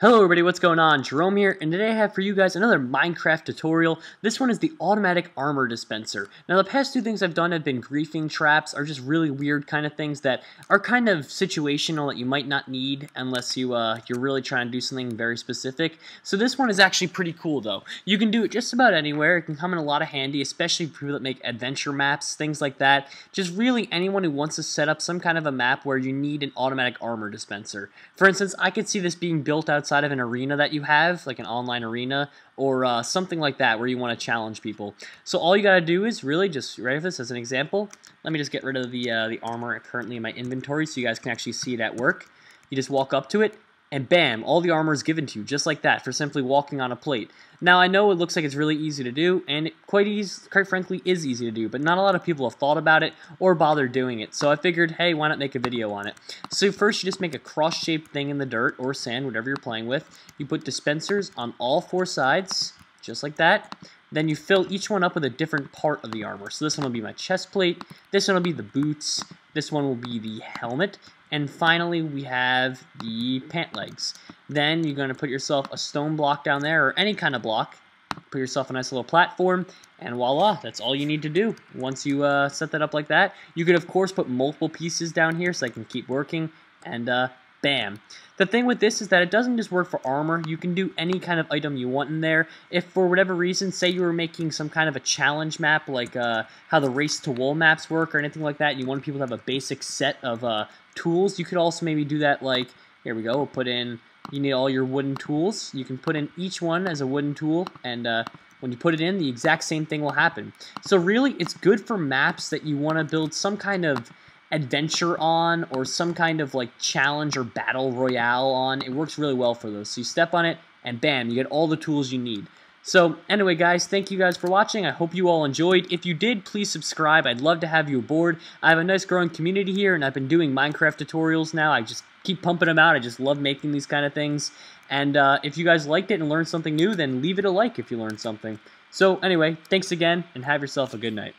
Hello everybody, what's going on? Jerome here, and today I have for you guys another Minecraft tutorial. This one is the automatic armor dispenser. Now the past two things I've done have been griefing traps, are just really weird kind of things that are kind of situational that you might not need unless you're really trying to do something very specific. So this one is actually pretty cool though. You can do it just about anywhere. It can come in a lot of handy, especially for people that make adventure maps, things like that. Just really anyone who wants to set up some kind of a map where you need an automatic armor dispenser. For instance, I could see this being built outside of an arena that you have, like an online arena or something like that where you want to challenge people. So all you gotta do is really just, ready for this as an example, let me just get rid of the armor currently in my inventory so you guys can actually see it at work. You just walk up to it and bam, all the armor is given to you just like that for simply walking on a plate. Now I know it looks like it's really easy to do, and it quite frankly is easy to do, but not a lot of people have thought about it or bothered doing it. So I figured, hey, why not make a video on it? So first you just make a cross-shaped thing in the dirt or sand, whatever you're playing with. You put dispensers on all four sides, just like that. Then you fill each one up with a different part of the armor. So this one will be my chest plate, this one will be the boots, this one will be the helmet, and finally we have the pant legs. Then you're going to put yourself a stone block down there, or any kind of block. Put yourself a nice little platform, and voila, that's all you need to do. Once you set that up like that, you could of course put multiple pieces down here so they can keep working, and bam. The thing with this is that it doesn't just work for armor. You can do any kind of item you want in there. If for whatever reason, say you were making some kind of a challenge map, like how the race to wool maps work or anything like that, and you wanted people to have a basic set of tools, you could also maybe do that like, here we go, we'll put in, you need all your wooden tools. You can put in each one as a wooden tool, and when you put it in, the exact same thing will happen. So really, it's good for maps that you want to build some kind of adventure on, or some kind of like challenge or battle royale on. It works really well for those. So you step on it and bam, you get all the tools you need. So anyway guys, thank you guys for watching. I hope you all enjoyed. If you did, please subscribe. I'd love to have you aboard. I have a nice growing community here, and I've been doing Minecraft tutorials now. I just keep pumping them out. I just love making these kind of things. And if you guys liked it and learned something new, then leave it a like if you learned something. So anyway, thanks again, and have yourself a good night.